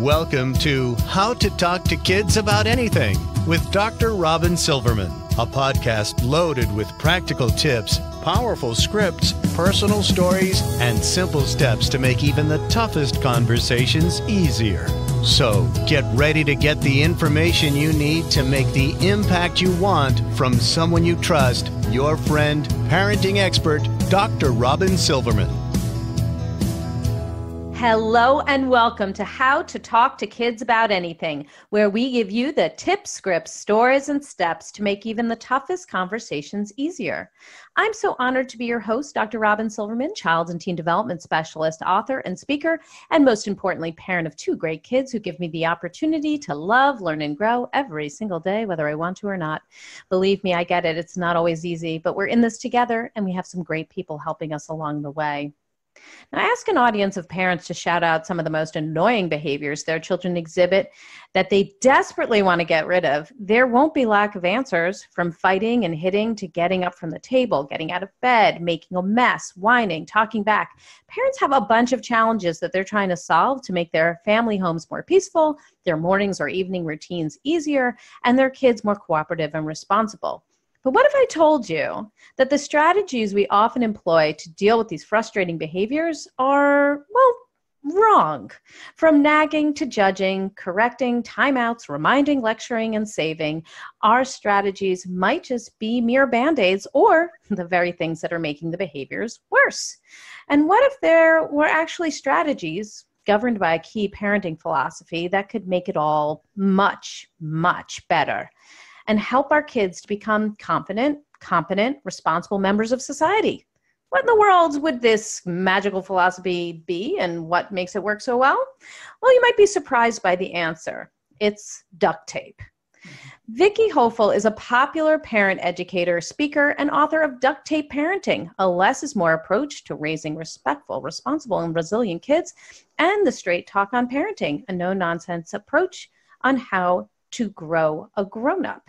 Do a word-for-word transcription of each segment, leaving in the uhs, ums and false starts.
Welcome to How to Talk to Kids About Anything with Doctor Robyn Silverman, a podcast loaded with practical tips, powerful scripts, personal stories, and simple steps to make even the toughest conversations easier. So get ready to get the information you need to make the impact you want from someone you trust, your friend, parenting expert, Doctor Robyn Silverman. Hello and welcome to How to Talk to Kids About Anything, where we give you the tips, scripts, stories, and steps to make even the toughest conversations easier. I'm so honored to be your host, Doctor Robyn Silverman, Child and Teen Development Specialist, author and speaker, and most importantly, parent of two great kids who give me the opportunity to love, learn, and grow every single day, whether I want to or not. Believe me, I get it. It's not always easy, but we're in this together, and we have some great people helping us along the way. Now, I ask an audience of parents to shout out some of the most annoying behaviors their children exhibit that they desperately want to get rid of. There won't be lack of answers, from fighting and hitting to getting up from the table, getting out of bed, making a mess, whining, talking back. Parents have a bunch of challenges that they're trying to solve to make their family homes more peaceful, their mornings or evening routines easier, and their kids more cooperative and responsible. But what if I told you that the strategies we often employ to deal with these frustrating behaviors are, well, wrong? From nagging to judging, correcting, timeouts, reminding, lecturing, and saving, our strategies might just be mere band-aids or the very things that are making the behaviors worse. And what if there were actually strategies governed by a key parenting philosophy that could make it all much, much better and help our kids to become confident, competent, responsible members of society? What in the world would this magical philosophy be, and what makes it work so well? Well, you might be surprised by the answer. It's duct tape. Vicki Hoefle is a popular parent educator, speaker, and author of Duct Tape Parenting, a less is more approach to raising respectful, responsible, and resilient kids, and the Straight Talk on Parenting, a no-nonsense approach on how to grow a grown-up.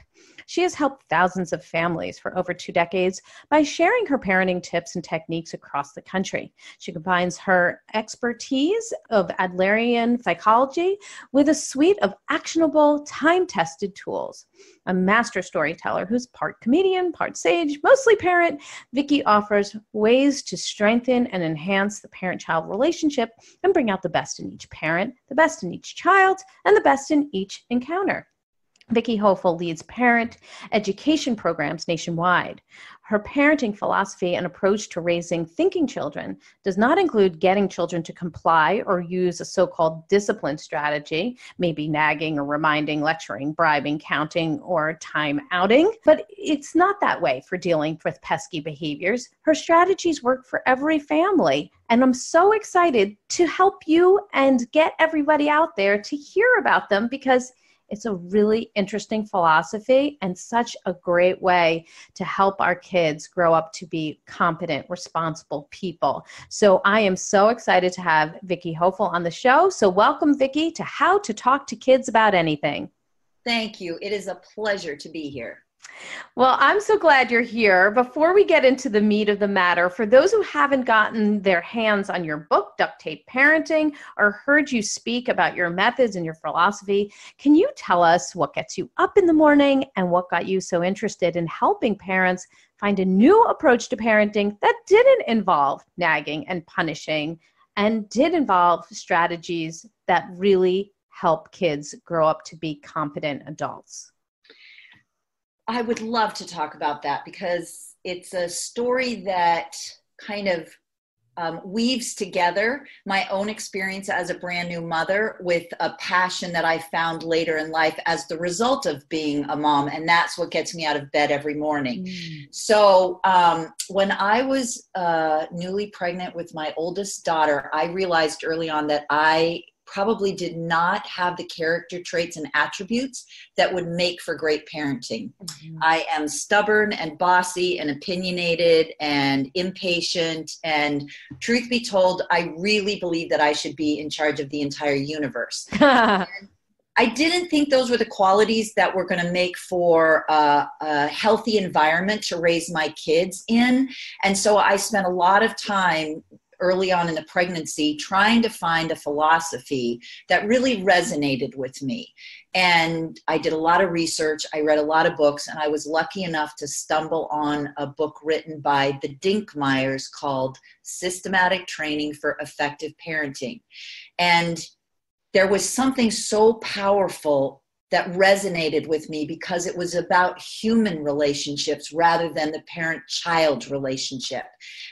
She has helped thousands of families for over two decades by sharing her parenting tips and techniques across the country. She combines her expertise of Adlerian psychology with a suite of actionable, time-tested tools. A master storyteller who's part comedian, part sage, mostly parent, Vicki offers ways to strengthen and enhance the parent-child relationship and bring out the best in each parent, the best in each child, and the best in each encounter. Vicki Hoefle leads parent education programs nationwide. Her parenting philosophy and approach to raising thinking children does not include getting children to comply or use a so-called discipline strategy, maybe nagging or reminding, lecturing, bribing, counting, or time outing. But it's not that way for dealing with pesky behaviors. Her strategies work for every family, and I'm so excited to help you and get everybody out there to hear about them, because it's a really interesting philosophy and such a great way to help our kids grow up to be competent, responsible people. So I am so excited to have Vicki Hoefle on the show. So welcome, Vicki, to How to Talk to Kids About Anything. Thank you. It is a pleasure to be here. Well, I'm so glad you're here. Before we get into the meat of the matter, for those who haven't gotten their hands on your book, Duct Tape Parenting, or heard you speak about your methods and your philosophy, can you tell us what gets you up in the morning and what got you so interested in helping parents find a new approach to parenting that didn't involve nagging and punishing and did involve strategies that really help kids grow up to be competent adults? I would love to talk about that, because it's a story that kind of um, weaves together my own experience as a brand new mother with a passion that I found later in life as the result of being a mom. And that's what gets me out of bed every morning. Mm. So um, when I was uh, newly pregnant with my oldest daughter, I realized early on that I probably did not have the character traits and attributes that would make for great parenting. Mm-hmm. I am stubborn and bossy and opinionated and impatient. And truth be told, I really believe that I should be in charge of the entire universe. I didn't think those were the qualities that were going to make for uh, a healthy environment to raise my kids in. And so I spent a lot of time early on in the pregnancy, trying to find a philosophy that really resonated with me. And I did a lot of research. I read a lot of books, and I was lucky enough to stumble on a book written by the Dinkmeyers called Systematic Training for Effective Parenting. And there was something so powerful that resonated with me because it was about human relationships rather than the parent-child relationship.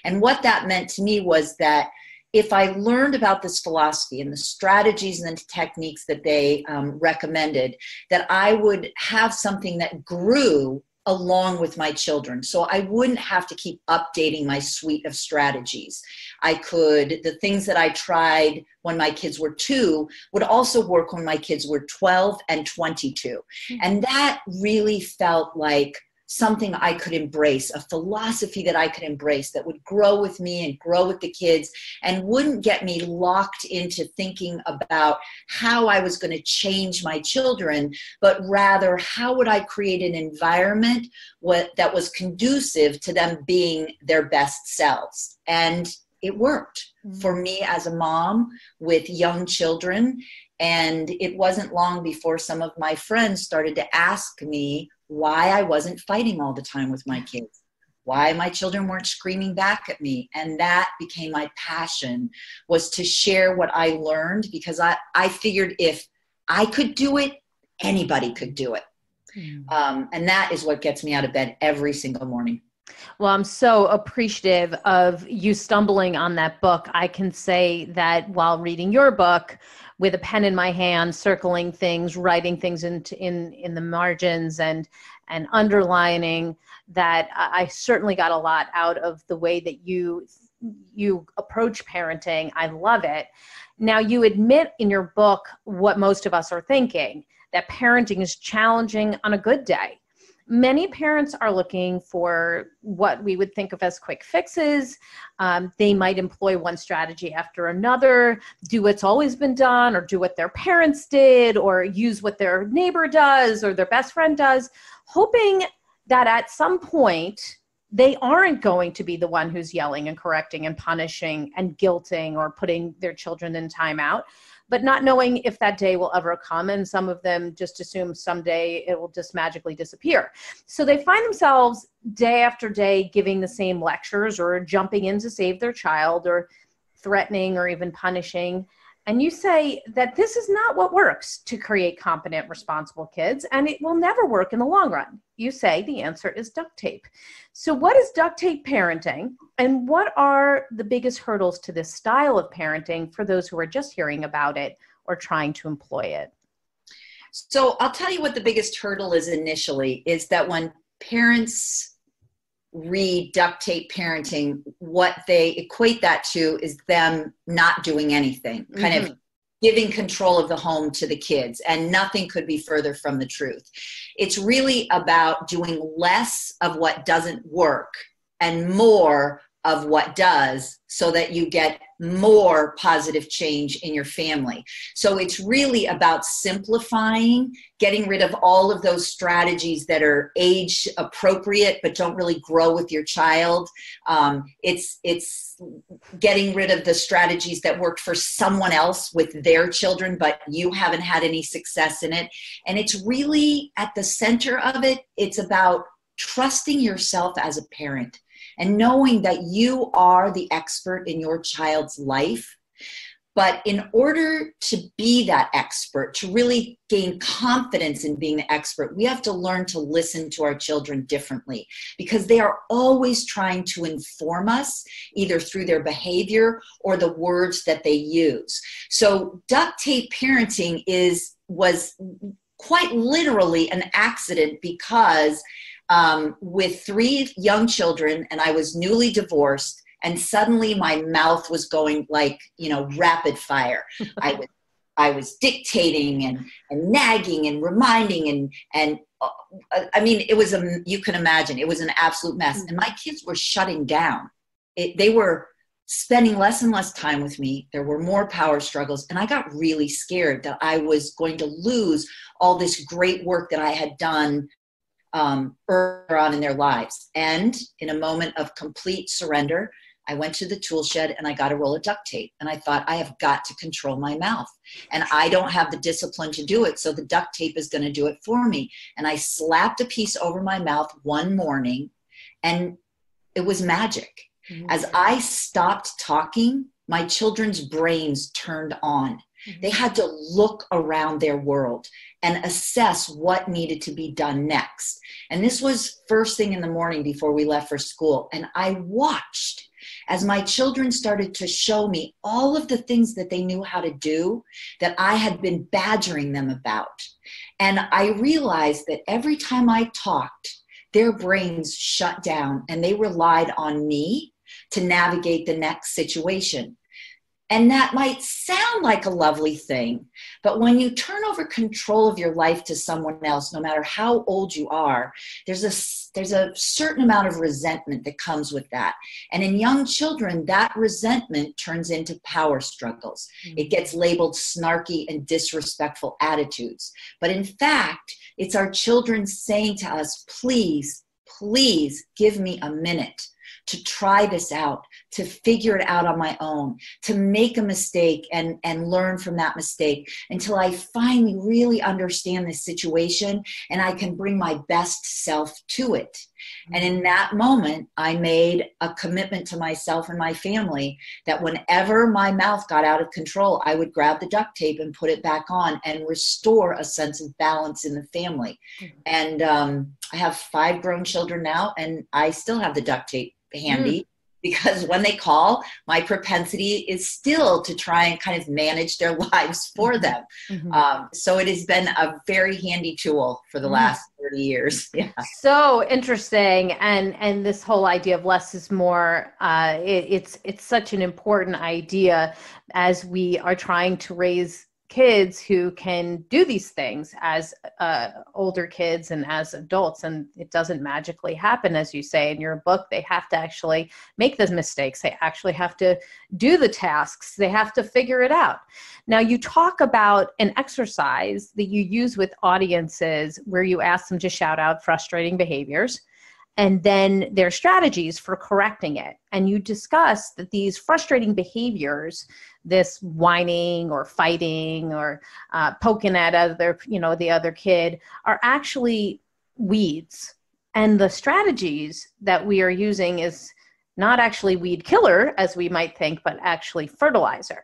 And what that meant to me was that if I learned about this philosophy and the strategies and the techniques that they um, recommended, that I would have something that grew along with my children. So I wouldn't have to keep updating my suite of strategies. I could, the things that I tried when my kids were two would also work when my kids were twelve and twenty-two. And that really felt like something I could embrace, a philosophy that I could embrace that would grow with me and grow with the kids and wouldn't get me locked into thinking about how I was going to change my children, but rather how would I create an environment that was conducive to them being their best selves. And it worked for me as a mom with young children. And it wasn't long before some of my friends started to ask me why I wasn't fighting all the time with my kids, why my children weren't screaming back at me. And that became my passion, was to share what I learned, because I, I figured if I could do it, anybody could do it. Mm. Um, and that is what gets me out of bed every single morning. Well, I'm so appreciative of you stumbling on that book. I can say that while reading your book, with a pen in my hand, circling things, writing things in in, in the margins and, and underlining, that I certainly got a lot out of the way that you you approach parenting. I love it. Now, you admit in your book what most of us are thinking, that parenting is challenging on a good day. Many parents are looking for what we would think of as quick fixes. Um, they might employ one strategy after another, do what's always been done, or do what their parents did, or use what their neighbor does or their best friend does, hoping that at some point they aren't going to be the one who's yelling and correcting and punishing and guilting or putting their children in timeout, but not knowing if that day will ever come. And some of them just assume someday it will just magically disappear. So they find themselves day after day giving the same lectures or jumping in to save their child or threatening or even punishing. And you say that this is not what works to create competent, responsible kids, and it will never work in the long run. You say the answer is duct tape. So what is duct tape parenting, and what are the biggest hurdles to this style of parenting for those who are just hearing about it or trying to employ it? So I'll tell you what the biggest hurdle is initially, is that when parents read duct tape parenting, what they equate that to is them not doing anything, kind mm-hmm. of giving control of the home to the kids, and nothing could be further from the truth. It's really about doing less of what doesn't work and more of what does, so that you get more positive change in your family. So it's really about simplifying, getting rid of all of those strategies that are age appropriate but don't really grow with your child. Um, it's it's getting rid of the strategies that worked for someone else with their children, but you haven't had any success in it. And it's really at the center of it, it's about trusting yourself as a parent and knowing that you are the expert in your child's life. But in order to be that expert, to really gain confidence in being the expert, we have to learn to listen to our children differently, because they are always trying to inform us, either through their behavior or the words that they use. So duct tape parenting is was quite literally an accident, because Um, with three young children, and I was newly divorced, and suddenly my mouth was going like, you know, rapid fire. I was, I was dictating and, and nagging and reminding and, and uh, I mean, it was, a, you can imagine, it was an absolute mess. And my kids were shutting down. It, they were spending less and less time with me. There were more power struggles. And I got really scared that I was going to lose all this great work that I had done Um, earlier on in their lives. And in a moment of complete surrender, I went to the tool shed and I got a roll of duct tape. And I thought, I have got to control my mouth. And I don't have the discipline to do it. So the duct tape is going to do it for me. And I slapped a piece over my mouth one morning and it was magic. Mm-hmm. As I stopped talking, my children's brains turned on. Mm-hmm. They had to look around their world and assess what needed to be done next. And this was first thing in the morning before we left for school. And I watched as my children started to show me all of the things that they knew how to do that I had been badgering them about. And I realized that every time I talked, their brains shut down and they relied on me to navigate the next situation. And that might sound like a lovely thing, but when you turn over control of your life to someone else, no matter how old you are, there's a, there's a certain amount of resentment that comes with that. And in young children, that resentment turns into power struggles. Mm-hmm. It gets labeled snarky and disrespectful attitudes. But in fact, it's our children saying to us, please, please give me a minute to try this out, to figure it out on my own, to make a mistake and, and learn from that mistake until I finally really understand this situation and I can bring my best self to it. And in that moment, I made a commitment to myself and my family that whenever my mouth got out of control, I would grab the duct tape and put it back on and restore a sense of balance in the family. Mm-hmm. And um, I have five grown children now, and I still have the duct tape handy. Mm. Because when they call, my propensity is still to try and kind of manage their lives for them. Mm-hmm. Um, so it has been a very handy tool for the last thirty years. Yeah. So interesting. And and this whole idea of less is more, uh, it, it's it's such an important idea as we are trying to raise kids who can do these things as uh, older kids and as adults, and it doesn't magically happen, as you say in your book. They have to actually make those mistakes. They actually have to do the tasks. They have to figure it out. Now, you talk about an exercise that you use with audiences where you ask them to shout out frustrating behaviors and then their strategies for correcting it. And you discuss that these frustrating behaviors, this whining or fighting or uh, poking at other, you know, the other kid, are actually weeds. And the strategies that we are using is not actually weed killer, as we might think, but actually fertilizer.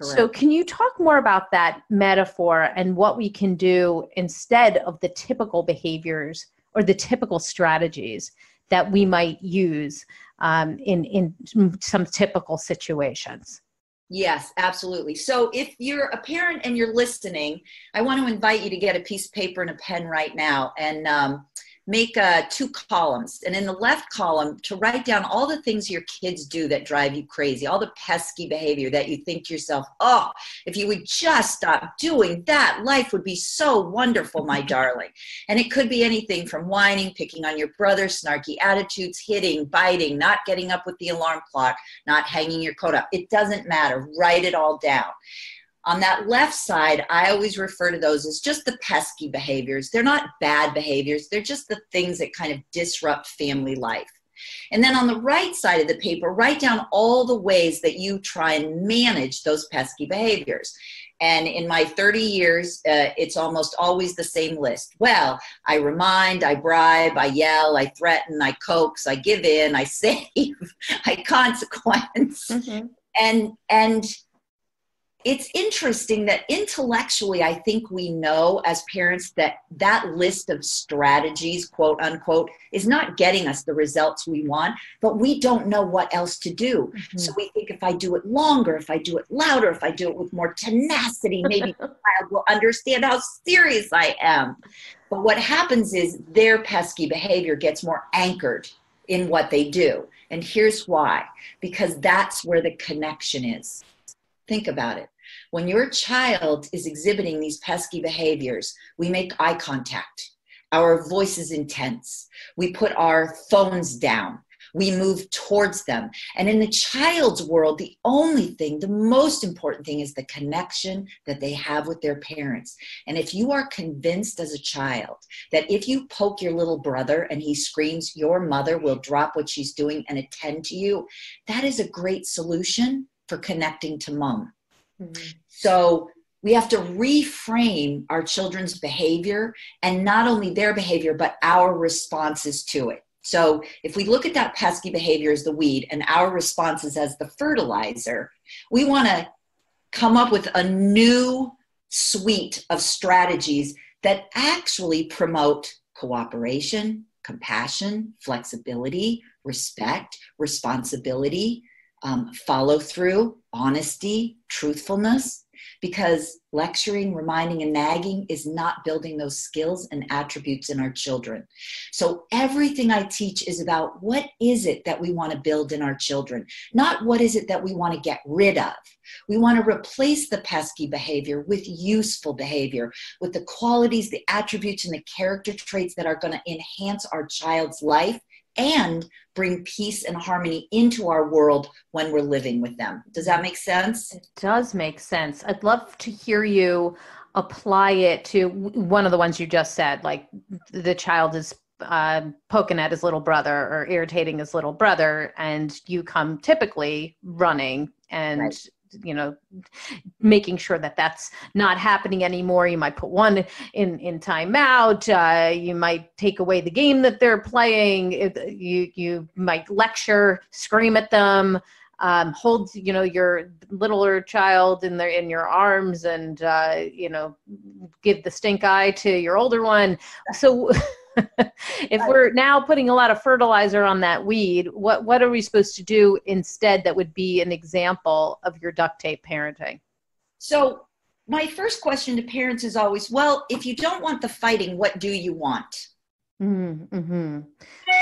Correct. So can you talk more about that metaphor and what we can do instead of the typical behaviors or the typical strategies that we might use um, in, in some typical situations? Yes, absolutely. So if you're a parent and you're listening, I want to invite you to get a piece of paper and a pen right now and um, make uh, two columns. And in the left column, to write down all the things your kids do that drive you crazy, all the pesky behavior that you think to yourself, oh, if you would just stop doing that, life would be so wonderful, my darling. And it could be anything from whining, picking on your brother, snarky attitudes, hitting, biting, not getting up with the alarm clock, not hanging your coat up. It doesn't matter. Write it all down. On that left side, I always refer to those as just the pesky behaviors. They're not bad behaviors. They're just the things that kind of disrupt family life. And then on the right side of the paper, write down all the ways that you try and manage those pesky behaviors. And in my thirty years, uh, it's almost always the same list. Well, I remind, I bribe, I yell, I threaten, I coax, I give in, I save, I consequence. Mm-hmm. And, and, It's interesting that intellectually, I think we know as parents that that list of strategies, quote unquote, is not getting us the results we want, but we don't know what else to do. Mm-hmm. So we think if I do it longer, if I do it louder, if I do it with more tenacity, maybe the child will understand how serious I am. But what happens is their pesky behavior gets more anchored in what they do. And here's why, because that's where the connection is. Think about it. When your child is exhibiting these pesky behaviors, we make eye contact. Our voice is intense. We put our phones down. we move towards them. And in the child's world, the only thing, the most important thing is the connection that they have with their parents. And if you are convinced as a child that if you poke your little brother and he screams, your mother will drop what she's doing and attend to you, that is a great solution for connecting to mom. Mm-hmm. So we have to reframe our children's behavior, and not only their behavior, but our responses to it. So if we look at that pesky behavior as the weed and our responses as the fertilizer, we want to come up with a new suite of strategies that actually promote cooperation, compassion, flexibility, respect, responsibility, um, follow through, honesty, truthfulness. Because lecturing, reminding, and nagging is not building those skills and attributes in our children. So everything I teach is about what is it that we want to build in our children, not what is it that we want to get rid of. We want to replace the pesky behavior with useful behavior, with the qualities, the attributes, and the character traits that are going to enhance our child's life and bring peace and harmony into our world when we're living with them. Does that make sense? It does make sense. I'd love to hear you apply it to one of the ones you just said, like the child is uh, poking at his little brother or irritating his little brother, and you come typically running and right. you know, making sure that that's not happening anymore. You might put one in, in timeout. Uh, you might take away the game that they're playing. You, you might lecture, scream at them, um, hold, you know, your littler child in their, in your arms and, uh, you know, give the stink eye to your older one. So if we're now putting a lot of fertilizer on that weed, what, what are we supposed to do instead that would be an example of your duct tape parenting? So my first question to parents is always, well, if you don't want the fighting, what do you want? Mm-hmm.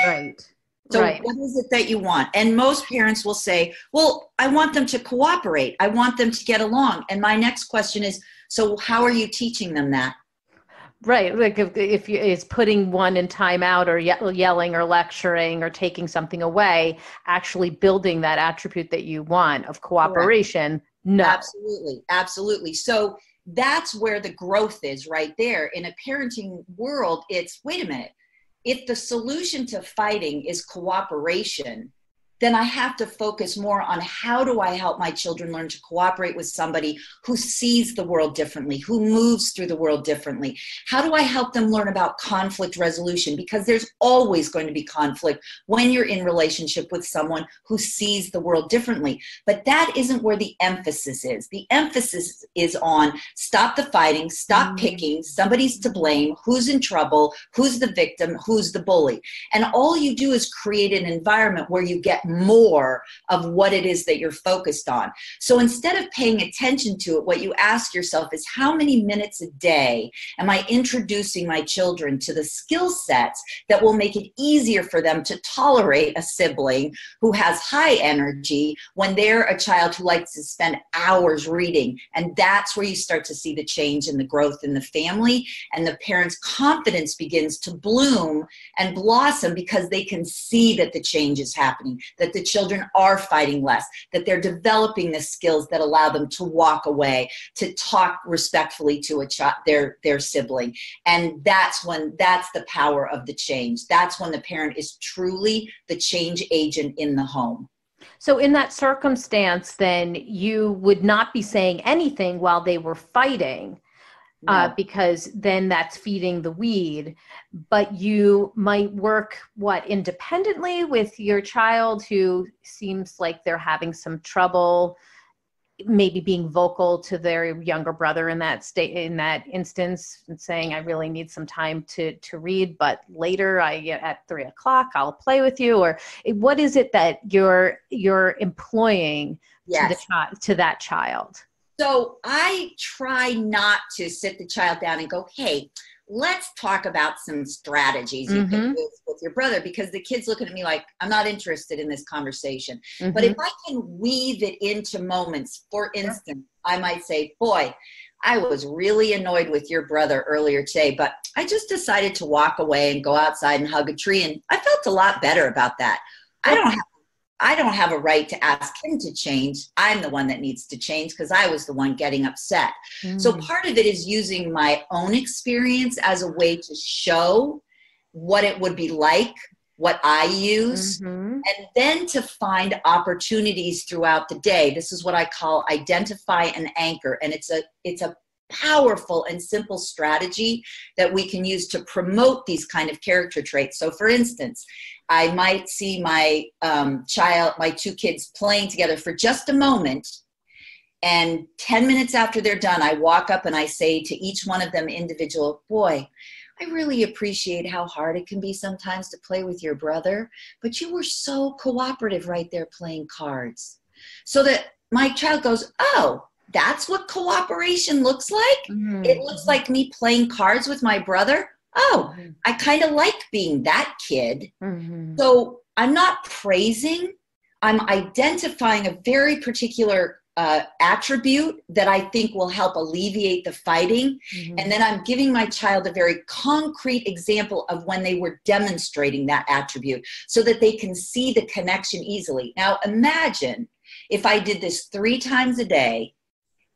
Right. So right. What is it that you want? And most parents will say, well, I want them to cooperate. I want them to get along. And my next question is, so how are you teaching them that? Right, like if, if you, it's putting one in timeout or ye- yelling or lecturing or taking something away, actually building that attribute that you want of cooperation. Correct. No. Absolutely, absolutely. So that's where the growth is right there. In a parenting world, it's, wait a minute, if the solution to fighting is cooperation, then I have to focus more on how do I help my children learn to cooperate with somebody who sees the world differently, who moves through the world differently. How do I help them learn about conflict resolution? Because there's always going to be conflict when you're in relationship with someone who sees the world differently. But that isn't where the emphasis is. The emphasis is on stop the fighting, stop picking, somebody's to blame, who's in trouble, who's the victim, who's the bully. And all you do is create an environment where you get more of what it is that you're focused on. So instead of paying attention to it, what you ask yourself is, how many minutes a day am I introducing my children to the skill sets that will make it easier for them to tolerate a sibling who has high energy when they're a child who likes to spend hours reading? And that's where you start to see the change and the growth in the family, and the parents' confidence begins to bloom and blossom because they can see that the change is happening, that the children are fighting less, that they're developing the skills that allow them to walk away, to talk respectfully to a child, their, their sibling. And that's when, that's the power of the change. That's when the parent is truly the change agent in the home. So in that circumstance, then you would not be saying anything while they were fighting. No. Uh, because then that's feeding the weed, but you might work, what, independently with your child who seems like they're having some trouble, maybe being vocal to their younger brother in that state, in that instance, and saying, I really need some time to, to read, but later I at three o'clock, I'll play with you. Or what is it that you're, you're employing yes. to the chi- to that child? So I try not to sit the child down and go, hey, let's talk about some strategies you mm-hmm. can do with your brother, because the kid's looking at me like, I'm not interested in this conversation. Mm-hmm. But if I can weave it into moments, for instance, I might say, boy, I was really annoyed with your brother earlier today, but I just decided to walk away and go outside and hug a tree, and I felt a lot better about that. I don't have, I don't have a right to ask him to change. I'm the one that needs to change because I was the one getting upset. Mm. So part of it is using my own experience as a way to show what it would be like, what I use, mm-hmm. and then to find opportunities throughout the day. This is what I call identify and anchor. And it's a, it's a powerful and simple strategy that we can use to promote these kind of character traits. So for instance, I might see my um, child, my two kids playing together for just a moment. And ten minutes after they're done, I walk up and I say to each one of them individual, boy, I really appreciate how hard it can be sometimes to play with your brother, but you were so cooperative right there playing cards. So that my child goes, oh, that's what cooperation looks like? Mm-hmm. It looks like me playing cards with my brother. Oh, mm-hmm. I kind of like being that kid. Mm-hmm. So I'm not praising. I'm identifying a very particular uh, attribute that I think will help alleviate the fighting. Mm-hmm. And then I'm giving my child a very concrete example of when they were demonstrating that attribute so that they can see the connection easily. Now imagine if I did this three times a day,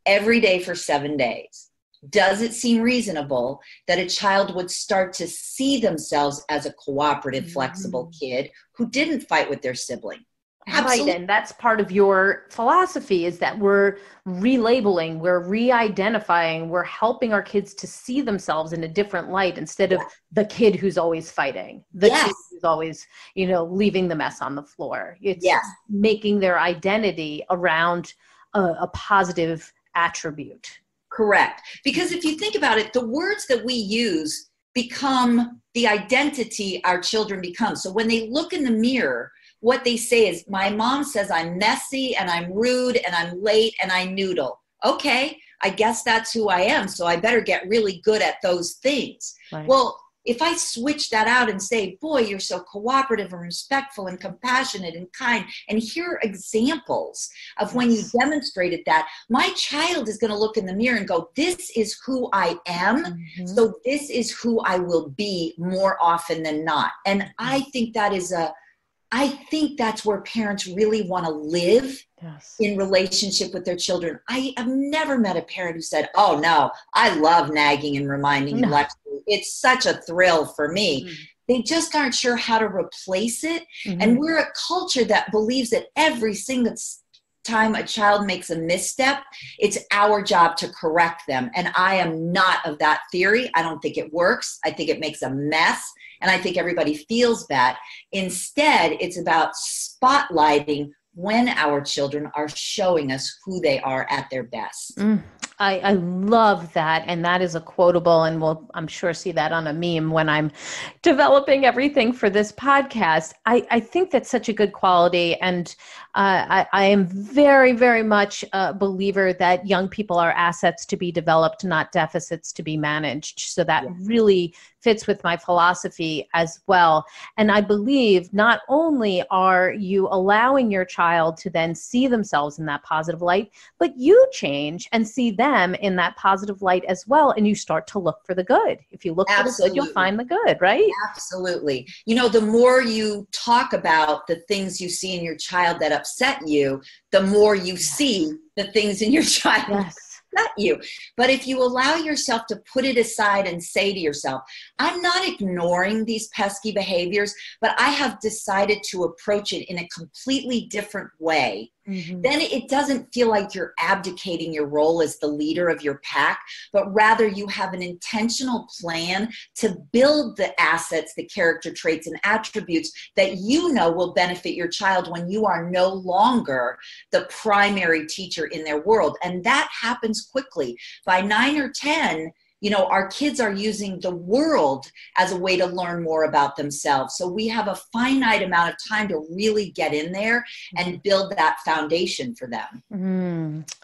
every day for seven days. Does it seem reasonable that a child would start to see themselves as a cooperative, flexible kid who didn't fight with their sibling? Absolutely. Right, and that's part of your philosophy, is that we're relabeling, we're re-identifying, we're helping our kids to see themselves in a different light instead of the kid who's always fighting, the yes. kid who's always, you know, leaving the mess on the floor. It's yes. making their identity around a, a positive attribute. Correct. Because if you think about it, the words that we use become the identity our children become. So when they look in the mirror, what they say is, my mom says I'm messy and I'm rude and I'm late and I noodle. Okay, I guess that's who I am. So I better get really good at those things. Right. Well, if I switch that out and say, boy, you're so cooperative and respectful and compassionate and kind, and here are examples of yes. when you demonstrated that, my child is going to look in the mirror and go, this is who I am. Mm-hmm. So this is who I will be more often than not. And mm-hmm. I think that is a, I think that's where parents really want to live yes. in relationship with their children. I have never met a parent who said, oh no, I love nagging and reminding no. and lecturing. It's such a thrill for me. Mm-hmm. They just aren't sure how to replace it. Mm-hmm. And we're a culture that believes that every single time a child makes a misstep, it's our job to correct them. And I am not of that theory. I don't think it works. I think it makes a mess. And I think everybody feels bad. Instead, it's about spotlighting when our children are showing us who they are at their best. Mm. I, I love that. And that is a quotable, and we'll, I'm sure, see that on a meme when I'm developing everything for this podcast. I, I think that's such a good quality. And uh, I, I am very, very much a believer that young people are assets to be developed, not deficits to be managed. So that yeah. really fits with my philosophy as well. And I believe not only are you allowing your child to then see themselves in that positive light, but you change and see them them in that positive light as well. And you start to look for the good. If you look Absolutely. for the good, you'll find the good, right? Absolutely. You know, the more you talk about the things you see in your child that upset you, the more you yes. see the things in your child yes. that upset you. But if you allow yourself to put it aside and say to yourself, I'm not ignoring these pesky behaviors, but I have decided to approach it in a completely different way. Mm-hmm. Then it doesn't feel like you're abdicating your role as the leader of your pack, but rather you have an intentional plan to build the assets, the character traits and attributes that you know will benefit your child when you are no longer the primary teacher in their world. And that happens quickly. By nine or ten, you know, our kids are using the world as a way to learn more about themselves. So we have a finite amount of time to really get in there and build that foundation for them. Mm.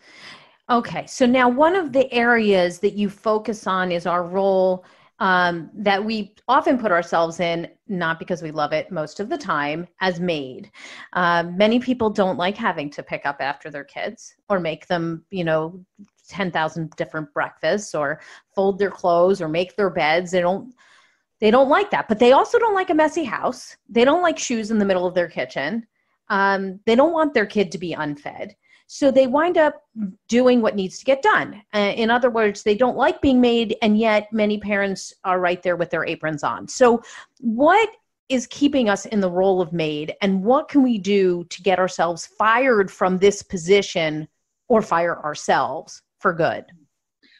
Okay. So now one of the areas that you focus on is our role um, that we often put ourselves in, not because we love it most of the time, as maid. Uh, many people don't like having to pick up after their kids or make them, you know, ten thousand different breakfasts or fold their clothes or make their beds. They don't They don't like that, but they also don't like a messy house. They don't like shoes in the middle of their kitchen. Um, they don't want their kid to be unfed. So they wind up doing what needs to get done. Uh, in other words, they don't like being made, and yet many parents are right there with their aprons on. So what is keeping us in the role of maid, and what can we do to get ourselves fired from this position or fire ourselves for good?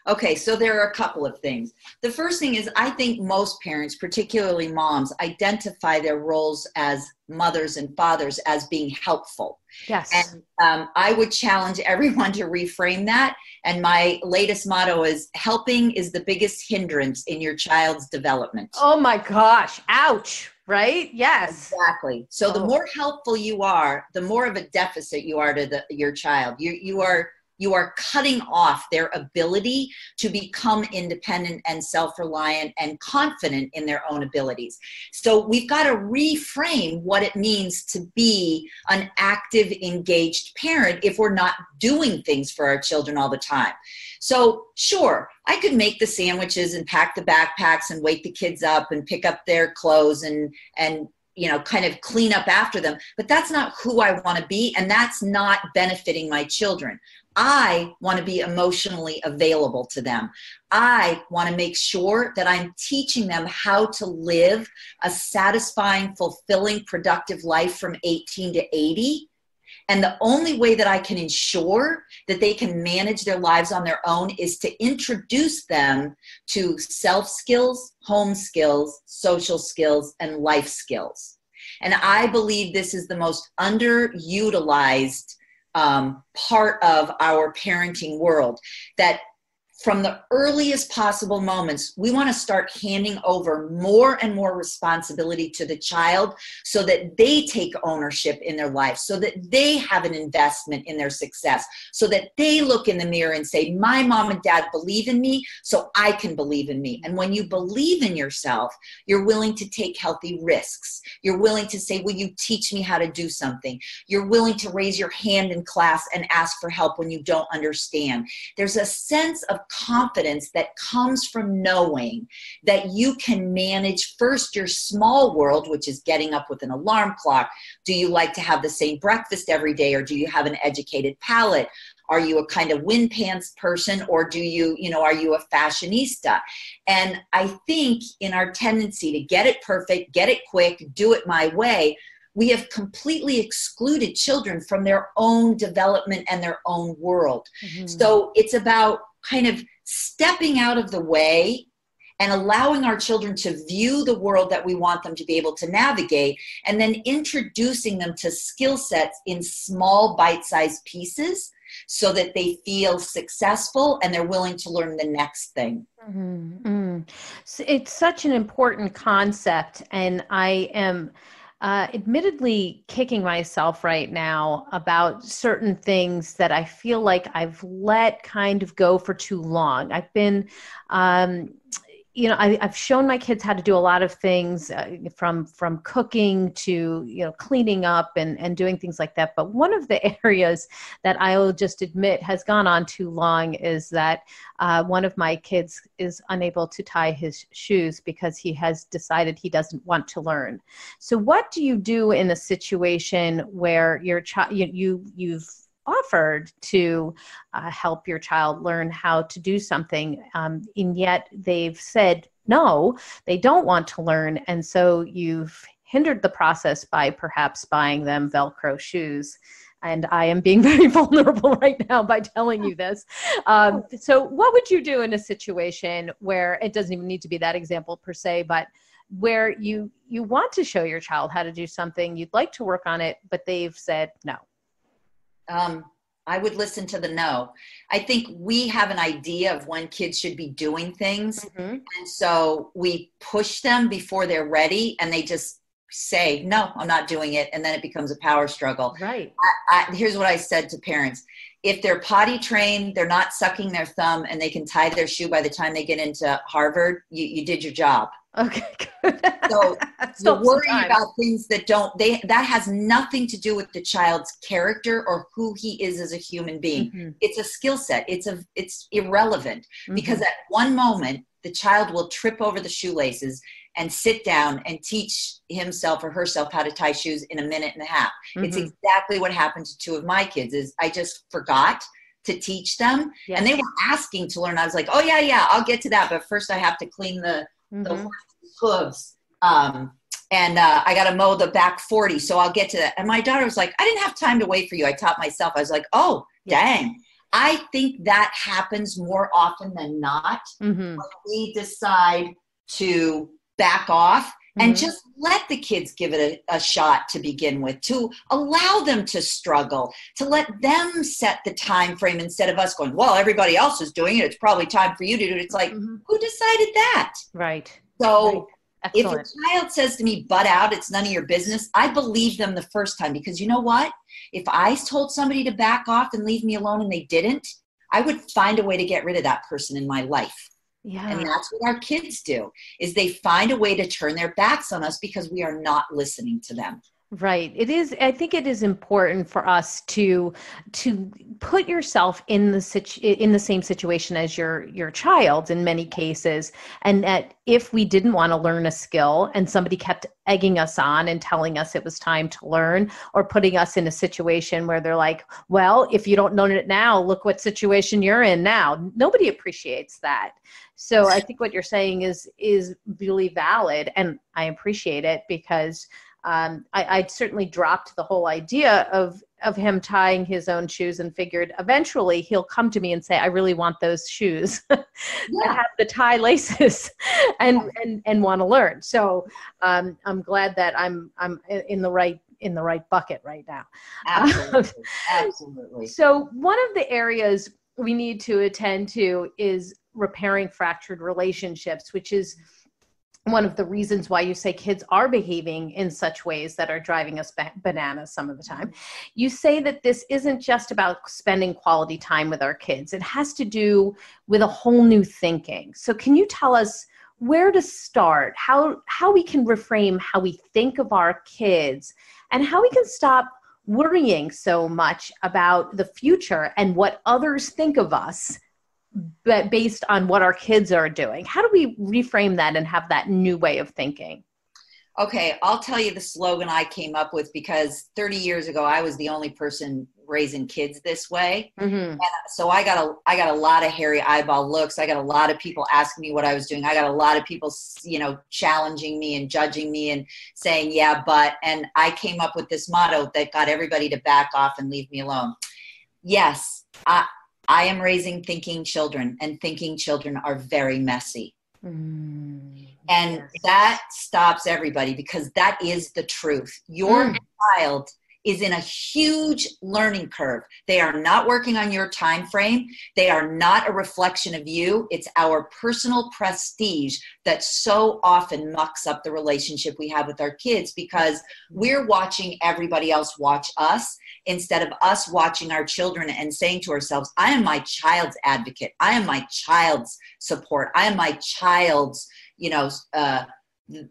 Okay, so there are a couple of things. The first thing is, I think most parents, particularly moms, identify their roles as mothers and fathers as being helpful. Yes. And um, I would challenge everyone to reframe that. And my latest motto is, helping is the biggest hindrance in your child's development. Oh my gosh, ouch, right? Yes. Exactly. So oh. the more helpful you are, the more of a deficit you are to the, your child. You, you are... You are cutting off their ability to become independent and self-reliant and confident in their own abilities. So we've got to reframe what it means to be an active, engaged parent if we're not doing things for our children all the time. So sure, I could make the sandwiches and pack the backpacks and wake the kids up and pick up their clothes and, and you know, kind of clean up after them, but that's not who I want to be, and that's not benefiting my children. I want to be emotionally available to them. I want to make sure that I'm teaching them how to live a satisfying, fulfilling, productive life from eighteen to eighty. And the only way that I can ensure that they can manage their lives on their own is to introduce them to self skills, home skills, social skills, and life skills. And I believe this is the most underutilized Um, part of our parenting world, that from the earliest possible moments, we want to start handing over more and more responsibility to the child so that they take ownership in their life, so that they have an investment in their success, so that they look in the mirror and say, my mom and dad believe in me, so I can believe in me. And when you believe in yourself, you're willing to take healthy risks. You're willing to say, will you teach me how to do something? You're willing to raise your hand in class and ask for help when you don't understand. There's a sense of confidence that comes from knowing that you can manage first your small world, which is getting up with an alarm clock. Do you like to have the same breakfast every day, or do you have an educated palate? Are you a kind of wind pants person, or do you, you know, are you a fashionista? And I think in our tendency to get it perfect, get it quick, do it my way, we have completely excluded children from their own development and their own world. Mm-hmm. So it's about kind of stepping out of the way and allowing our children to view the world that we want them to be able to navigate, and then introducing them to skill sets in small bite-sized pieces so that they feel successful and they're willing to learn the next thing. Mm-hmm. Mm-hmm. So it's such an important concept, and I am Uh, admittedly kicking myself right now about certain things that I feel like I've let kind of go for too long. I've been, um, you know, I, I've shown my kids how to do a lot of things uh, from, from cooking to, you know, cleaning up and, and doing things like that. But one of the areas that I will just admit has gone on too long is that uh, one of my kids is unable to tie his shoes because he has decided he doesn't want to learn. So what do you do in a situation where your child, you, you, you've offered to uh, help your child learn how to do something, um, and yet they've said no, they don't want to learn, and so you've hindered the process by perhaps buying them Velcro shoes? And I am being very vulnerable right now by telling you this. Um, so what would you do in a situation where, it doesn't even need to be that example per se, but where you you want to show your child how to do something, you'd like to work on it, but they've said no? Um, I would listen to the no. I think we have an idea of when kids should be doing things. Mm-hmm. And so we push them before they're ready, and they just say, no, I'm not doing it. And then it becomes a power struggle. Right. I, I, here's what I said to parents. If they're potty trained, they're not sucking their thumb, and they can tie their shoe by the time they get into Harvard, you, you did your job. Okay, good. So you're worrying about things that don't, they, that has nothing to do with the child's character or who he is as a human being. Mm-hmm. It's a skill set. It's a, it's irrelevant mm-hmm. because at one moment the child will trip over the shoelaces and sit down and teach himself or herself how to tie shoes in a minute and a half. Mm-hmm. It's exactly what happened to two of my kids is I just forgot to teach them. Yes. And they were asking to learn. I was like, oh yeah, yeah, I'll get to that. But first I have to clean the, mm-hmm. the hooves. Um, and uh, I got to mow the back forty. So I'll get to that. And my daughter was like, I didn't have time to wait for you. I taught myself. I was like, oh, yes. dang. I think that happens more often than not. Mm-hmm. When we decide to back off mm-hmm. and just let the kids give it a, a shot to begin with, to allow them to struggle, to let them set the time frame instead of us going, well, everybody else is doing it. It's probably time for you to do it. It's like, mm-hmm. who decided that? Right. So right. if a child says to me, butt out, it's none of your business, I believe them the first time because you know what? If I told somebody to back off and leave me alone and they didn't, I would find a way to get rid of that person in my life. Yeah. And that's what our kids do, is they find a way to turn their backs on us because we are not listening to them. Right. It is. I think it is important for us to to put yourself in the situ- in the same situation as your your child in many cases, and that if we didn't want to learn a skill and somebody kept egging us on and telling us it was time to learn, or putting us in a situation where they're like, "Well, if you don't learn it now, look what situation you're in now." Nobody appreciates that. So I think what you're saying is is really valid, and I appreciate it because. Um, I, I'd certainly dropped the whole idea of, of him tying his own shoes and figured eventually he'll come to me and say, I really want those shoes that yeah. have the tie laces and, yeah. and, and want to learn. So, um, I'm glad that I'm, I'm in the right, in the right bucket right now. Absolutely. Absolutely. So one of the areas we need to attend to is repairing fractured relationships, which is one of the reasons why you say kids are behaving in such ways that are driving us bananas some of the time. You say that this isn't just about spending quality time with our kids. It has to do with a whole new thinking. So can you tell us where to start, how, how we can reframe how we think of our kids, and how we can stop worrying so much about the future and what others think of us but based on what our kids are doing? How do we reframe that and have that new way of thinking? Okay, I'll tell you the slogan I came up with because thirty years ago, I was the only person raising kids this way. Mm-hmm. And so I got a, I got a lot of hairy eyeball looks. I got a lot of people asking me what I was doing. I got a lot of people, you know, challenging me and judging me and saying, yeah, but, and I came up with this motto that got everybody to back off and leave me alone. Yes, I, I am raising thinking children, and thinking children are very messy. Mm, and yes. that stops everybody because that is the truth. Your mm. child is in a huge learning curve. They are not working on your time frame. They are not a reflection of you. It's our personal prestige that so often mucks up the relationship we have with our kids because we're watching everybody else watch us, instead of us watching our children and saying to ourselves, I am my child's advocate. I am my child's support. I am my child's, you know, uh,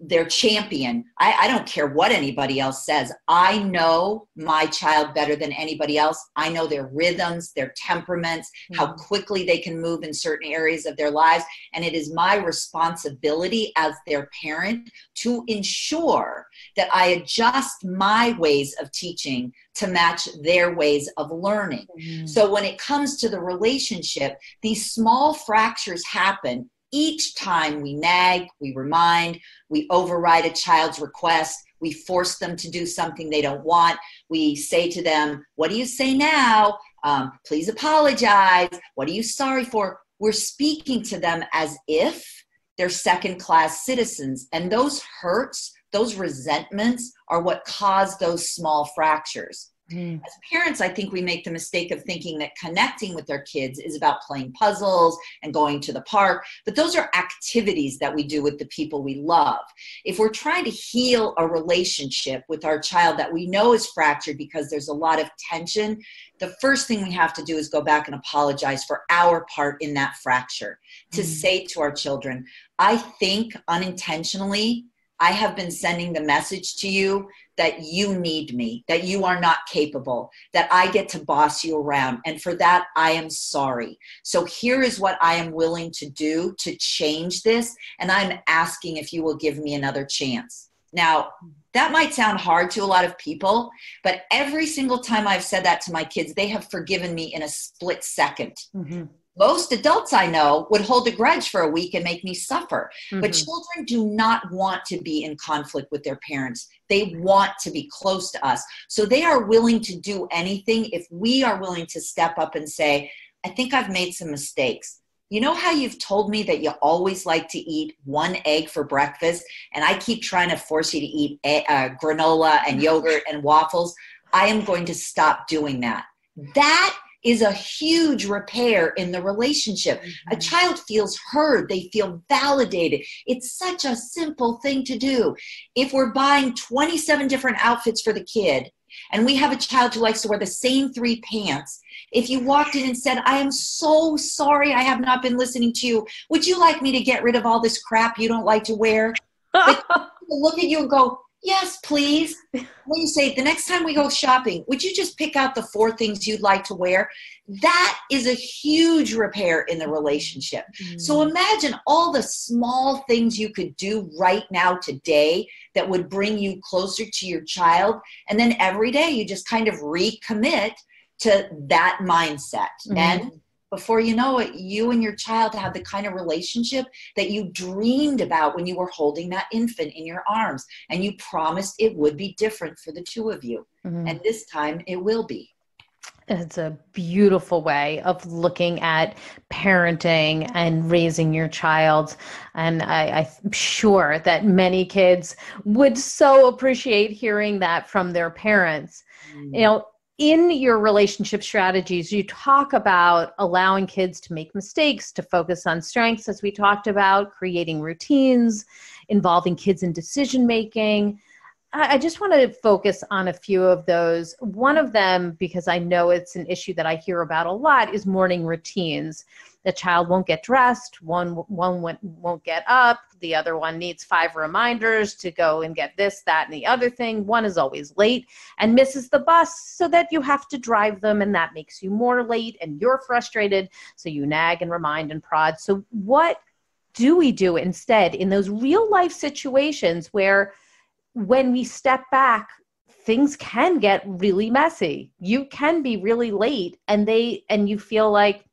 their champion. I, I don't care what anybody else says. I know my child better than anybody else. I know their rhythms, their temperaments, mm-hmm. how quickly they can move in certain areas of their lives. And it is my responsibility as their parent to ensure that I adjust my ways of teaching to match their ways of learning. Mm-hmm. So when it comes to the relationship, these small fractures happen each time we nag, we remind, we override a child's request, we force them to do something they don't want, we say to them, what do you say now? Um, please apologize. What are you sorry for? We're speaking to them as if they're second-class citizens, and those hurts, those resentments are what cause those small fractures. Mm. As parents, I think we make the mistake of thinking that connecting with their kids is about playing puzzles and going to the park, but those are activities that we do with the people we love. If we're trying to heal a relationship with our child that we know is fractured because there's a lot of tension, the first thing we have to do is go back and apologize for our part in that fracture, to mm. say to our children, I think unintentionally, I have been sending the message to you that you need me, that you are not capable, that I get to boss you around. And for that, I am sorry. So here is what I am willing to do to change this. And I'm asking if you will give me another chance. Now, that might sound hard to a lot of people, but every single time I've said that to my kids, they have forgiven me in a split second. Mm-hmm. Most adults I know would hold a grudge for a week and make me suffer. Mm-hmm. But children do not want to be in conflict with their parents. They want to be close to us. So they are willing to do anything if we are willing to step up and say, I think I've made some mistakes. You know how you've told me that you always like to eat one egg for breakfast, and I keep trying to force you to eat egg, uh, granola and yogurt and waffles? I am going to stop doing that. That is a huge repair in the relationship. Mm-hmm. A child feels heard. They feel validated. It's such a simple thing to do. If we're buying twenty-seven different outfits for the kid, and we have a child who likes to wear the same three pants, if you walked in and said, I am so sorry I have not been listening to you. Would you like me to get rid of all this crap you don't like to wear? Like, look at you and go, yes, please. When you say, the next time we go shopping, would you just pick out the four things you'd like to wear? That is a huge repair in the relationship. Mm. So imagine all the small things you could do right now today that would bring you closer to your child. And then every day you just kind of recommit to that mindset. Mm. And before you know it, you and your child have the kind of relationship that you dreamed about when you were holding that infant in your arms, and you promised it would be different for the two of you. Mm-hmm. And this time it will be. It's a beautiful way of looking at parenting and raising your child. And I, I'm sure that many kids would so appreciate hearing that from their parents. Mm. You know, in your relationship strategies, you talk about allowing kids to make mistakes, to focus on strengths, as we talked about, creating routines, involving kids in decision-making. I just want to focus on a few of those. One of them, because I know it's an issue that I hear about a lot, is morning routines. The child won't get dressed, one, one won't get up, the other one needs five reminders to go and get this, that, and the other thing. One is always late and misses the bus so that you have to drive them, and that makes you more late and you're frustrated, so you nag and remind and prod. So what do we do instead in those real life situations where when we step back, things can get really messy? You can be really late and they and you feel like,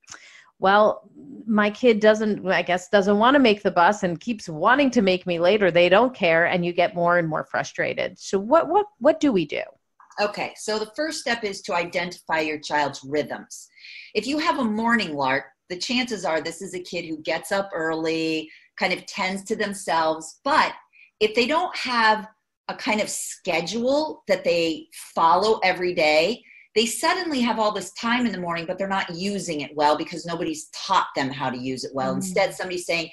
well, my kid doesn't, I guess, doesn't want to make the bus and keeps wanting to make me later. They don't care. And you get more and more frustrated. So what, what, what do we do? Okay. So the first step is to identify your child's rhythms. If you have a morning lark, the chances are this is a kid who gets up early, kind of tends to themselves. But if they don't have a kind of schedule that they follow every day, they suddenly have all this time in the morning, but they're not using it well because nobody's taught them how to use it well. Mm-hmm. Instead, somebody's saying,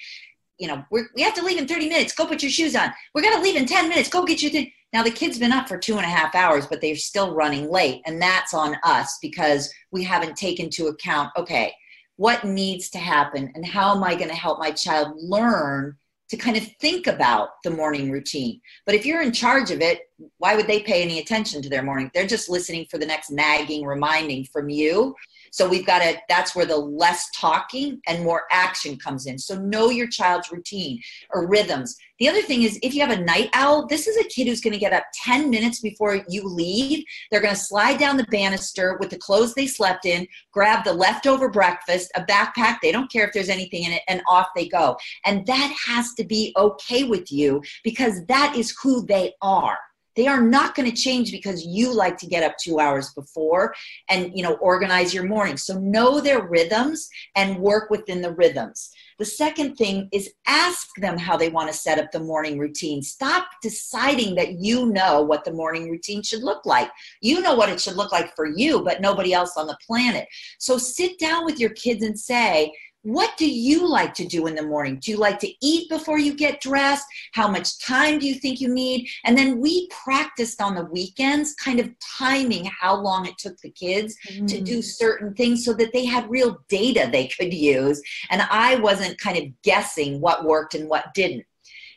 you know, we're, we have to leave in thirty minutes. Go put your shoes on. We're going to leave in ten minutes. Go get your thing. Now, the kid's been up for two and a half hours, but they're still running late. And that's on us because we haven't taken into account, okay, what needs to happen and how am I going to help my child learn to kind of think about the morning routine? But if you're in charge of it, why would they pay any attention to their morning? They're just listening for the next nagging, reminding from you. So we've got to, that's where the less talking and more action comes in. So know your child's routine or rhythms. The other thing is, if you have a night owl, this is a kid who's going to get up ten minutes before you leave. They're going to slide down the banister with the clothes they slept in, grab the leftover breakfast, a backpack. They don't care if there's anything in it, and off they go. And that has to be okay with you because that is who they are. They are not going to change because you like to get up two hours before and, you know, organize your morning. So know their rhythms and work within the rhythms. The second thing is ask them how they want to set up the morning routine. Stop deciding that you know what the morning routine should look like. You know what it should look like for you, but nobody else on the planet. So sit down with your kids and say, what do you like to do in the morning? Do you like to eat before you get dressed? How much time do you think you need? And then we practiced on the weekends kind of timing how long it took the kids mm. to do certain things so that they had real data they could use. And I wasn't kind of guessing what worked and what didn't.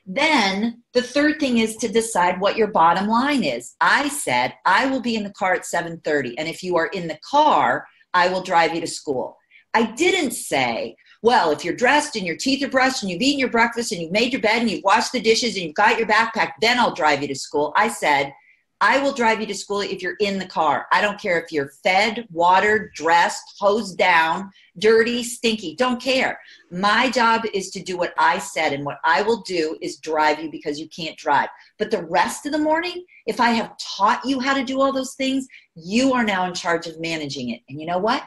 Then the third thing is to decide what your bottom line is. I said, I will be in the car at seven thirty. And if you are in the car, I will drive you to school. I didn't say, well, if you're dressed and your teeth are brushed and you've eaten your breakfast and you've made your bed and you've washed the dishes and you've got your backpack, then I'll drive you to school. I said, I will drive you to school if you're in the car. I don't care if you're fed, watered, dressed, hosed down, dirty, stinky, don't care. My job is to do what I said, and what I will do is drive you because you can't drive. But the rest of the morning, if I have taught you how to do all those things, you are now in charge of managing it. And you know what?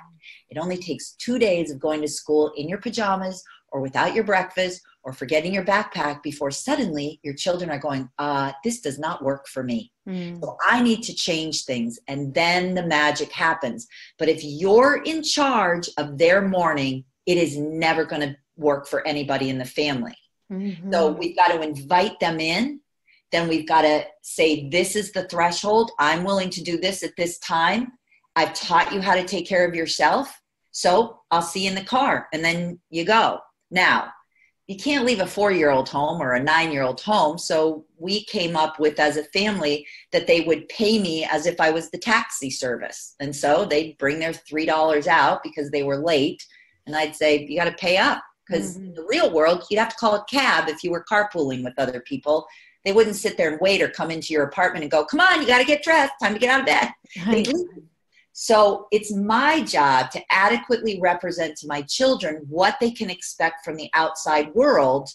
It only takes two days of going to school in your pajamas or without your breakfast or forgetting your backpack before suddenly your children are going, uh, this does not work for me. Mm. So I need to change things. And then the magic happens. But if you're in charge of their morning, it is never going to work for anybody in the family. Mm-hmm. So we've got to invite them in. Then we've got to say, this is the threshold. I'm willing to do this at this time. I've taught you how to take care of yourself, so I'll see you in the car, and then you go. Now, you can't leave a four-year-old home or a nine-year-old home, so we came up with as a family that they would pay me as if I was the taxi service, and so they'd bring their three dollars out because they were late, and I'd say, you got to pay up, because mm-hmm. in the real world, you'd have to call a cab if you were carpooling with other people. They wouldn't sit there and wait or come into your apartment and go, come on, you got to get dressed, time to get out of bed. They'd leave. So it's my job to adequately represent to my children what they can expect from the outside world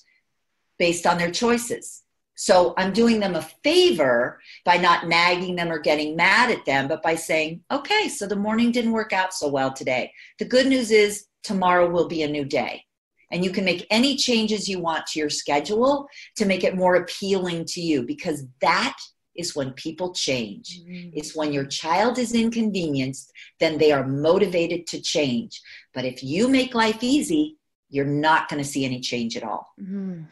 based on their choices. So I'm doing them a favor by not nagging them or getting mad at them, but by saying, okay, so the morning didn't work out so well today. The good news is tomorrow will be a new day. And you can make any changes you want to your schedule to make it more appealing to you, because that is when people change. Mm-hmm. It's when your child is inconvenienced, then they are motivated to change. But if you make life easy, you're not going to see any change at all. Mm-hmm.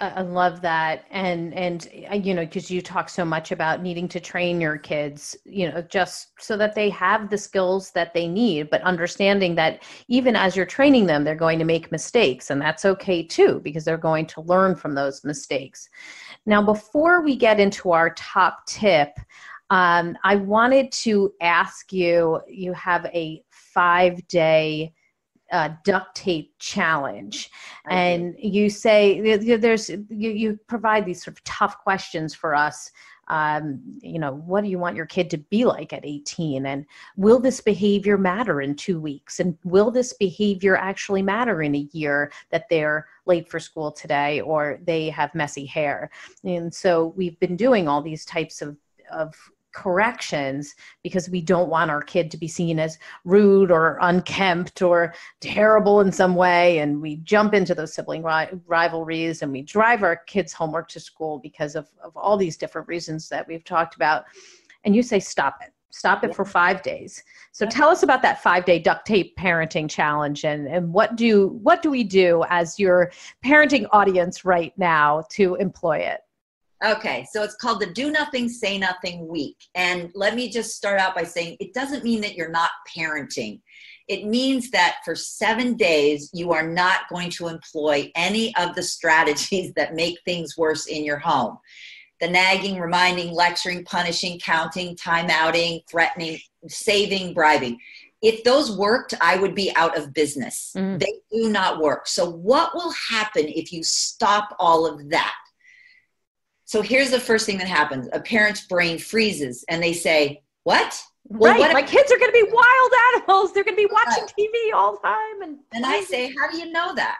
I love that. And, and, you know, cause you talk so much about needing to train your kids, you know, just so that they have the skills that they need, but understanding that even as you're training them, they're going to make mistakes, and that's okay too, because they're going to learn from those mistakes. Now, before we get into our top tip, um, I wanted to ask you, you have a five day Uh, duct tape challenge. I and do. You say there's, you, you provide these sort of tough questions for us. Um, you know, what do you want your kid to be like at eighteen? And will this behavior matter in two weeks? And will this behavior actually matter in a year that they're late for school today, or they have messy hair? And so we've been doing all these types of, of corrections because we don't want our kid to be seen as rude or unkempt or terrible in some way. And we jump into those sibling ri- rivalries and we drive our kids' homework to school because of, of all these different reasons that we've talked about. And you say, stop it, stop it yeah. for five days. So yeah. tell us about that five day duct tape parenting challenge, and, and what do, what do we do as your parenting audience right now to employ it? Okay, so it's called the Do Nothing, Say Nothing Week. And let me just start out by saying it doesn't mean that you're not parenting. It means that for seven days, you are not going to employ any of the strategies that make things worse in your home. The nagging, reminding, lecturing, punishing, counting, time-outing, threatening, saving, bribing. If those worked, I would be out of business. Mm. They do not work. So what will happen if you stop all of that? So here's the first thing that happens. A parent's brain freezes and they say, what? Well, right. What if- My kids are going to be wild animals. They're going to be watching T V all the time. And-, and I say, how do you know that?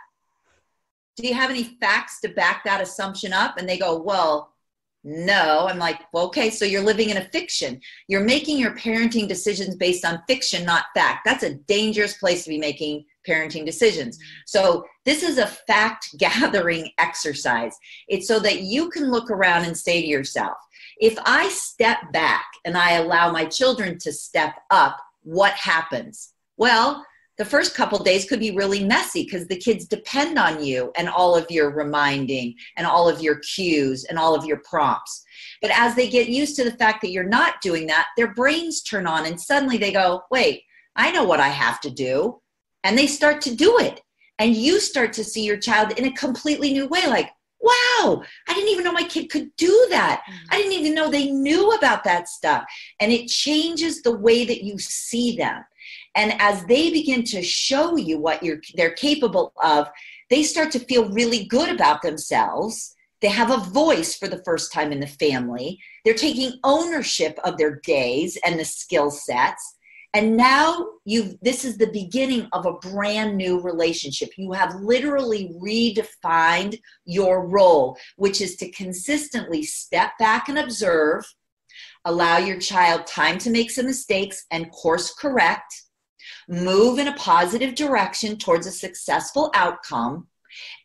Do you have any facts to back that assumption up? And they go, well, No. I'm like, well, okay, so you're living in a fiction. You're making your parenting decisions based on fiction, not fact. That's a dangerous place to be making parenting decisions. So this is a fact gathering exercise. It's so that you can look around and say to yourself, if I step back and I allow my children to step up, what happens? Well, the first couple days could be really messy because the kids depend on you and all of your reminding and all of your cues and all of your prompts. But as they get used to the fact that you're not doing that, their brains turn on and suddenly they go, wait, I know what I have to do. And they start to do it. And you start to see your child in a completely new way. Like, wow, I didn't even know my kid could do that. I didn't even know they knew about that stuff. And it changes the way that you see them. And as they begin to show you what you're, they're capable of, they start to feel really good about themselves. They have a voice for the first time in the family. They're taking ownership of their days and the skill sets. And now you've, this is the beginning of a brand new relationship. You have literally redefined your role, which is to consistently step back and observe, allow your child time to make some mistakes and course correct, move in a positive direction towards a successful outcome,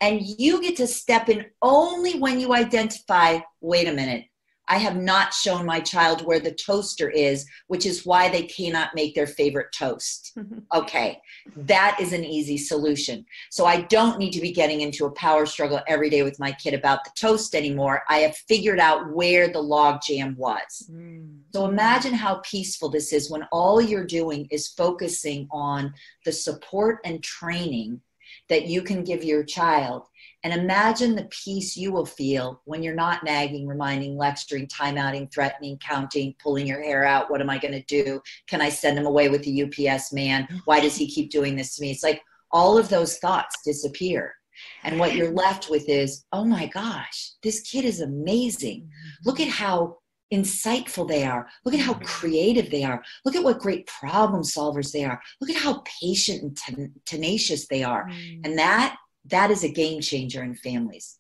and you get to step in only when you identify, wait a minute, I have not shown my child where the toaster is, which is why they cannot make their favorite toast. Okay, that is an easy solution. So I don't need to be getting into a power struggle every day with my kid about the toast anymore. I have figured out where the log jam was. Mm. So imagine how peaceful this is when all you're doing is focusing on the support and training that you can give your child. And imagine the peace you will feel when you're not nagging, reminding, lecturing, timeouting, threatening, counting, pulling your hair out. What am I going to do? Can I send him away with the U P S man? Why does he keep doing this to me? It's like all of those thoughts disappear. And what you're left with is, oh my gosh, this kid is amazing. Look at how insightful they are. Look at how creative they are. Look at what great problem solvers they are. Look at how patient and ten- tenacious they are. And that That is a game changer in families.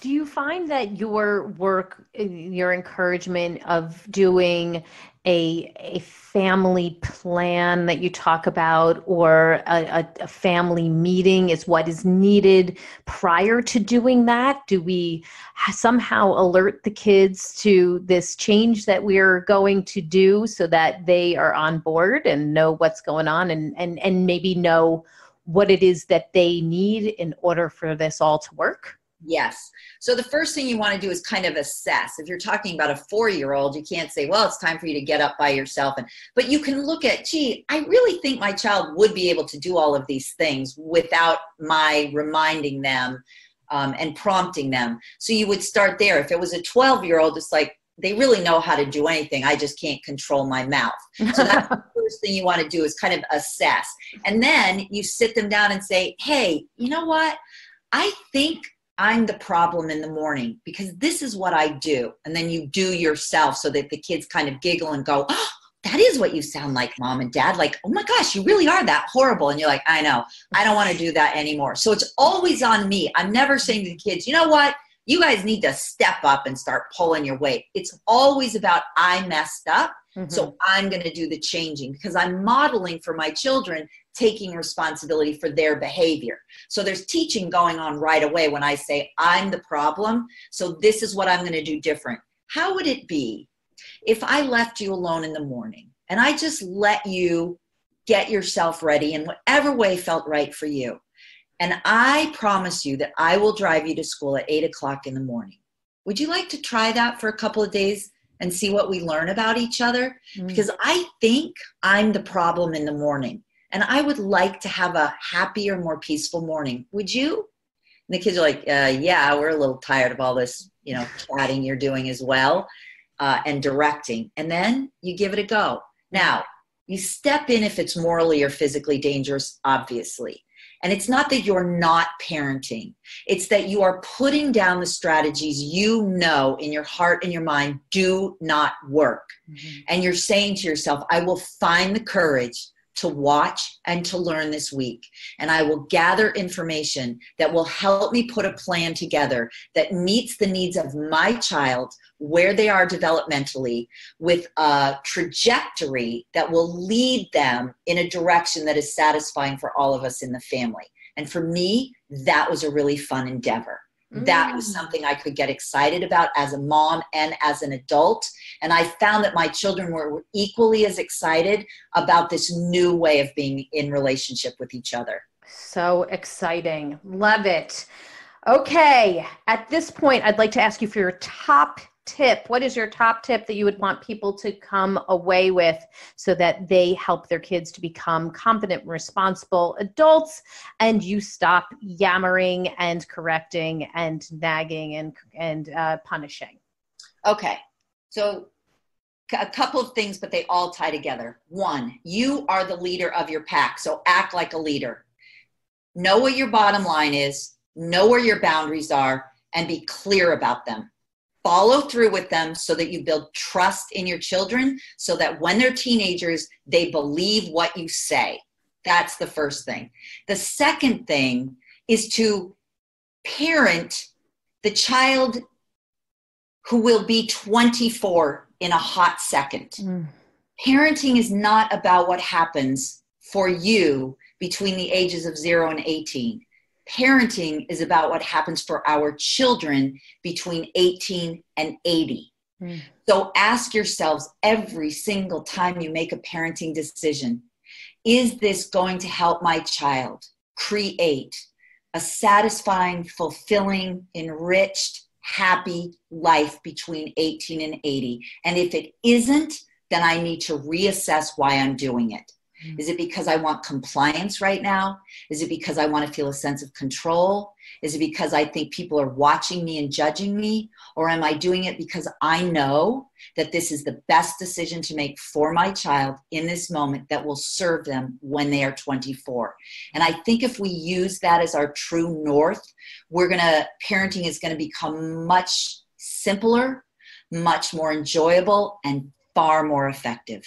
Do you find that your work, your encouragement of doing a a family plan that you talk about or a, a family meeting is what is needed prior to doing that? Do we somehow alert the kids to this change that we're going to do so that they are on board and know what's going on and, and, and maybe know what it is that they need in order for this all to work? Yes. So the first thing you want to do is kind of assess. If you're talking about a four-year-old, you can't say, well, it's time for you to get up by yourself. And but you can look at, gee, I really think my child would be able to do all of these things without my reminding them um, and prompting them. So you would start there. If it was a twelve-year-old, it's like, they really know how to do anything. I just can't control my mouth. So that's the first thing you want to do is kind of assess. And then you sit them down and say, hey, you know what? I think I'm the problem in the morning because this is what I do. And then you do yourself so that the kids kind of giggle and go, oh, that is what you sound like, mom and dad. Like, oh my gosh, you really are that horrible. And you're like, I know, I don't want to do that anymore. So it's always on me. I'm never saying to the kids, you know what? You guys need to step up and start pulling your weight. It's always about I messed up, mm-hmm. so I'm going to do the changing because I'm modeling for my children taking responsibility for their behavior. So there's teaching going on right away when I say I'm the problem, so this is what I'm going to do different. How would it be if I left you alone in the morning and I just let you get yourself ready in whatever way felt right for you? And I promise you that I will drive you to school at eight o'clock in the morning. Would you like to try that for a couple of days and see what we learn about each other? Mm. Because I think I'm the problem in the morning. And I would like to have a happier, more peaceful morning. Would you? And the kids are like, uh, yeah, we're a little tired of all this, you know, chatting you're doing as well uh, and directing. And then you give it a go. Now, you step in if it's morally or physically dangerous, obviously. And it's not that you're not parenting. It's that you are putting down the strategies you know in your heart and your mind do not work. Mm-hmm. And you're saying to yourself, I will find the courage to watch and to learn this week. And I will gather information that will help me put a plan together that meets the needs of my child, where they are developmentally, with a trajectory that will lead them in a direction that is satisfying for all of us in the family. And for me, that was a really fun endeavor. Mm. That was something I could get excited about as a mom and as an adult. And I found that my children were equally as excited about this new way of being in relationship with each other. So exciting. Love it. Okay. At this point, I'd like to ask you for your top tip. What is your top tip that you would want people to come away with so that they help their kids to become competent, responsible adults, and you stop yammering and correcting and nagging and, and uh, punishing? Okay. So a couple of things, but they all tie together. One, you are the leader of your pack. So act like a leader. Know what your bottom line is, know where your boundaries are, and be clear about them. Follow through with them so that you build trust in your children so that when they're teenagers, they believe what you say. That's the first thing. The second thing is to parent the child who will be twenty-four in a hot second. Mm. Parenting is not about what happens for you between the ages of zero and eighteen. Parenting is about what happens for our children between eighteen and eighty. Mm. So ask yourselves every single time you make a parenting decision, is this going to help my child create a satisfying, fulfilling, enriched, happy life between eighteen and eighty? And if it isn't, then I need to reassess why I'm doing it. Is it because I want compliance right now? Is it because I want to feel a sense of control? Is it because I think people are watching me and judging me? Or am I doing it because I know that this is the best decision to make for my child in this moment that will serve them when they are twenty-four? And I think if we use that as our true north, we're going to, parenting is going to become much simpler, much more enjoyable, and far more effective.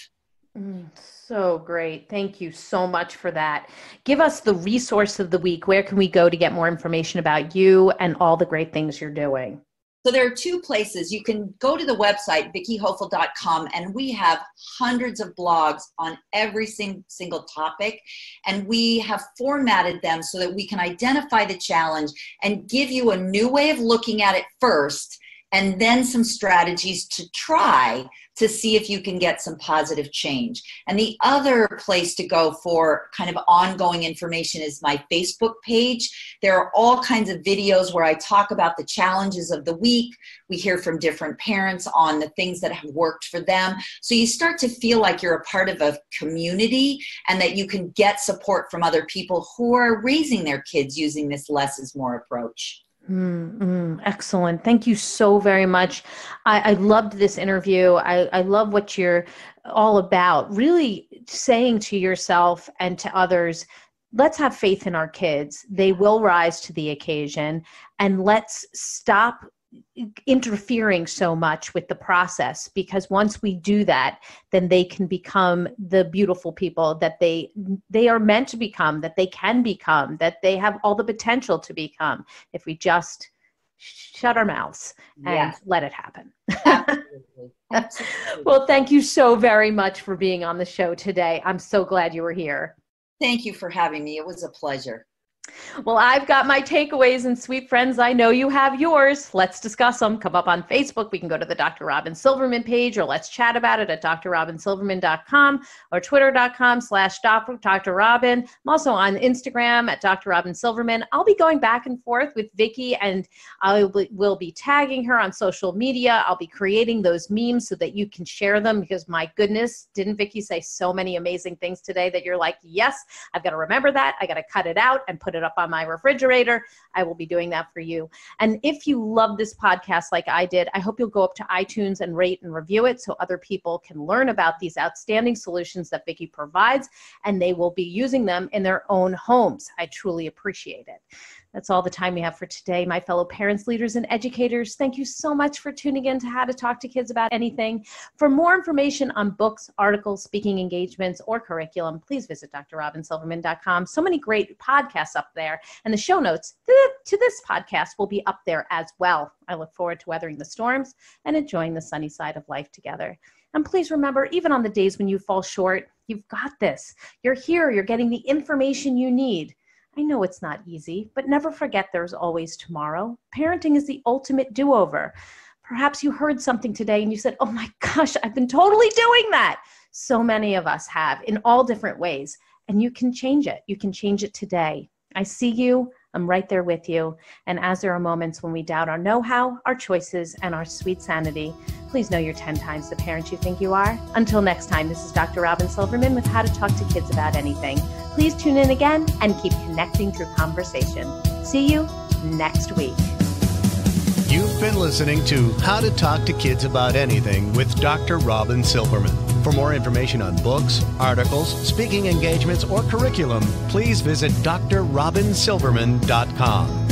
Mm, so great. Thank you so much for that. Give us the resource of the week. Where can we go to get more information about you and all the great things you're doing? So there are two places. You can go to the website, Vicki Hoefle dot com, and we have hundreds of blogs on every sing- single topic. And we have formatted them so that we can identify the challenge and give you a new way of looking at it first, and then some strategies to try to see if you can get some positive change. And the other place to go for kind of ongoing information is my Facebook page. There are all kinds of videos where I talk about the challenges of the week. We hear from different parents on the things that have worked for them. So you start to feel like you're a part of a community and that you can get support from other people who are raising their kids using this less is more approach. Mm-hmm. Excellent. Thank you so very much. I, I loved this interview. I, I love what you're all about. Really saying to yourself and to others, let's have faith in our kids. They will rise to the occasion, and let's stop interfering so much with the process, because once we do that, then they can become the beautiful people that they they are meant to become, that they can become, that they have all the potential to become if we just shut our mouths and yes. let it happen. Absolutely. Absolutely. Well, thank you so very much for being on the show today. I'm so glad you were here. Thank you for having me. It was a pleasure. Well, I've got my takeaways, and sweet friends, I know you have yours. Let's discuss them. Come up on Facebook. We can go to the Doctor Robyn Silverman page, or let's chat about it at Dr Robyn Silverman dot com or Twitter dot com slash Dr Robyn. I'm also on Instagram at Doctor Robyn Silverman. I'll be going back and forth with Vicki, and I will be tagging her on social media. I'll be creating those memes so that you can share them, because my goodness, didn't Vicki say so many amazing things today that you're like, yes, I've got to remember that. I got to cut it out and put it up on my refrigerator. I will be doing that for you. And if you love this podcast like I did, I hope you'll go up to iTunes and rate and review it so other people can learn about these outstanding solutions that Vicki provides, and they will be using them in their own homes. I truly appreciate it. That's all the time we have for today. My fellow parents, leaders, and educators, thank you so much for tuning in to How to Talk to Kids About Anything. For more information on books, articles, speaking engagements, or curriculum, please visit Dr Robyn Silverman dot com. So many great podcasts up there, and the show notes to this podcast will be up there as well. I look forward to weathering the storms and enjoying the sunny side of life together. And please remember, even on the days when you fall short, you've got this. You're here. You're getting the information you need. I know it's not easy, but never forget there's always tomorrow. Parenting is the ultimate do-over. Perhaps you heard something today and you said, oh my gosh, I've been totally doing that. So many of us have in all different ways, and you can change it. You can change it today. I see you. I'm right there with you. And as there are moments when we doubt our know-how, our choices, and our sweet sanity, please know you're ten times the parent you think you are. Until next time, this is Doctor Robyn Silverman with How to Talk to Kids About Anything. Please tune in again and keep connecting through conversation. See you next week. You've been listening to How to Talk to Kids About Anything with Doctor Robyn Silverman. For more information on books, articles, speaking engagements, or curriculum, please visit Dr Robyn Silverman dot com.